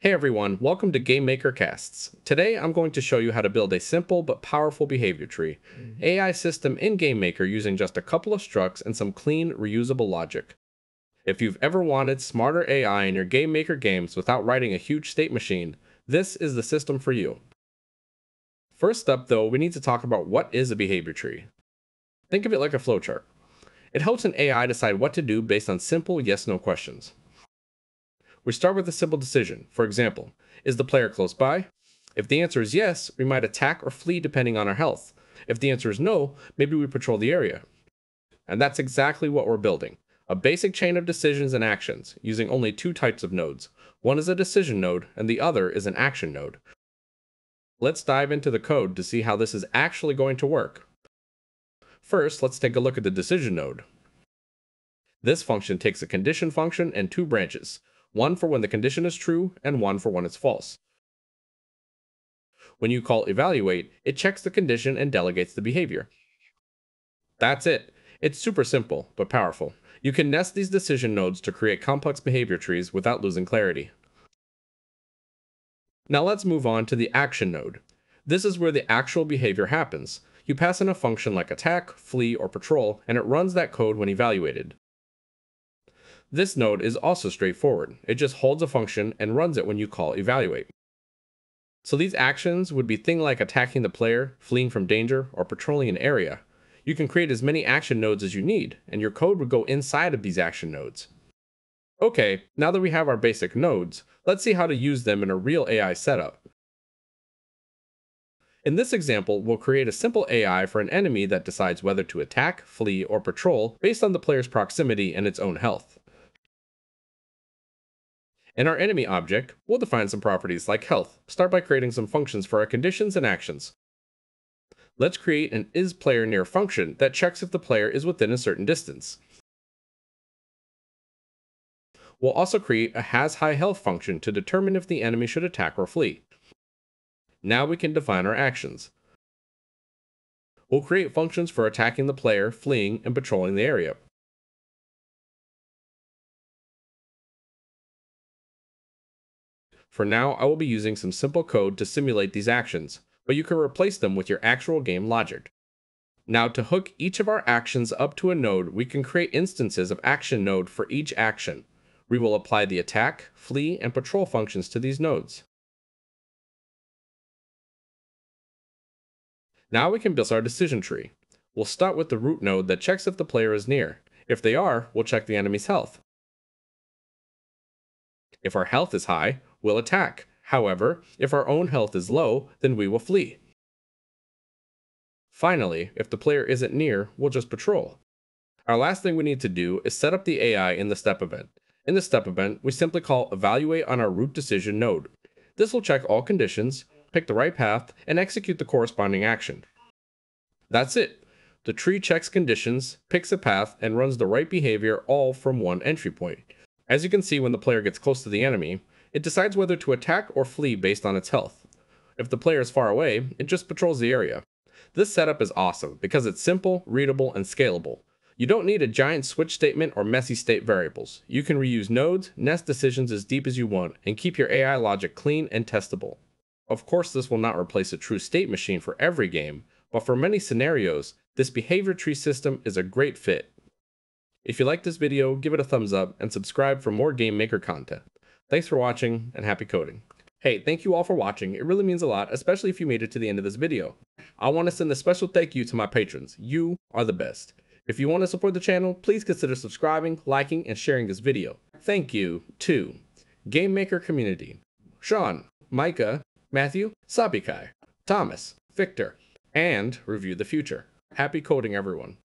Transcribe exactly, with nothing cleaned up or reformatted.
Hey everyone, welcome to GameMaker Casts. Today I'm going to show you how to build a simple but powerful behavior tree, mm-hmm. A I system in GameMaker using just a couple of structs and some clean, reusable logic. If you've ever wanted smarter A I in your GameMaker games without writing a huge state machine, this is the system for you. First up though, we need to talk about what is a behavior tree. Think of it like a flowchart. It helps an A I decide what to do based on simple yes-no questions. We start with a simple decision. For example, is the player close by? If the answer is yes, we might attack or flee depending on our health. If the answer is no, maybe we patrol the area. And that's exactly what we're building. A basic chain of decisions and actions using only two types of nodes. One is a decision node and the other is an action node. Let's dive into the code to see how this is actually going to work. First, let's take a look at the decision node. This function takes a condition function and two branches. One for when the condition is true, and one for when it's false. When you call evaluate, it checks the condition and delegates the behavior. That's it. It's super simple, but powerful. You can nest these decision nodes to create complex behavior trees without losing clarity. Now let's move on to the action node. This is where the actual behavior happens. You pass in a function like attack, flee, or patrol, and it runs that code when evaluated. This node is also straightforward. It just holds a function and runs it when you call evaluate. So these actions would be things like attacking the player, fleeing from danger, or patrolling an area. You can create as many action nodes as you need, and your code would go inside of these action nodes. Okay, now that we have our basic nodes, let's see how to use them in a real A I setup. In this example, we'll create a simple A I for an enemy that decides whether to attack, flee, or patrol based on the player's proximity and its own health. In our enemy object, we'll define some properties like health. Start by creating some functions for our conditions and actions. Let's create an isPlayerNear function that checks if the player is within a certain distance. We'll also create a hasHighHealth function to determine if the enemy should attack or flee. Now we can define our actions. We'll create functions for attacking the player, fleeing, and patrolling the area. For now, I will be using some simple code to simulate these actions, but you can replace them with your actual game logic. Now, to hook each of our actions up to a node, we can create instances of ActionNode for each action. We will apply the attack, flee, and patrol functions to these nodes. Now we can build our decision tree. We'll start with the root node that checks if the player is near. If they are, we'll check the enemy's health. If our health is high, we'll attack. However, if our own health is low, then we will flee. Finally, if the player isn't near, we'll just patrol. Our last thing we need to do is set up the A I in the step event. In the step event, we simply call evaluate on our root decision node. This will check all conditions, pick the right path, and execute the corresponding action. That's it. The tree checks conditions, picks a path, and runs the right behavior all from one entry point. As you can see, when the player gets close to the enemy, it decides whether to attack or flee based on its health. If the player is far away, it just patrols the area. This setup is awesome because it's simple, readable, and scalable. You don't need a giant switch statement or messy state variables. You can reuse nodes, nest decisions as deep as you want, and keep your A I logic clean and testable. Of course, this will not replace a true state machine for every game, but for many scenarios, this behavior tree system is a great fit. If you like this video, give it a thumbs up and subscribe for more GameMaker content. Thanks for watching, and happy coding. Hey, thank you all for watching. It really means a lot, especially if you made it to the end of this video. I want to send a special thank you to my patrons. You are the best. If you want to support the channel, please consider subscribing, liking, and sharing this video. Thank you to GameMaker Community, Sean, Micah, Matthew, Sabikai, Thomas, Victor, and Review the Future. Happy coding, everyone.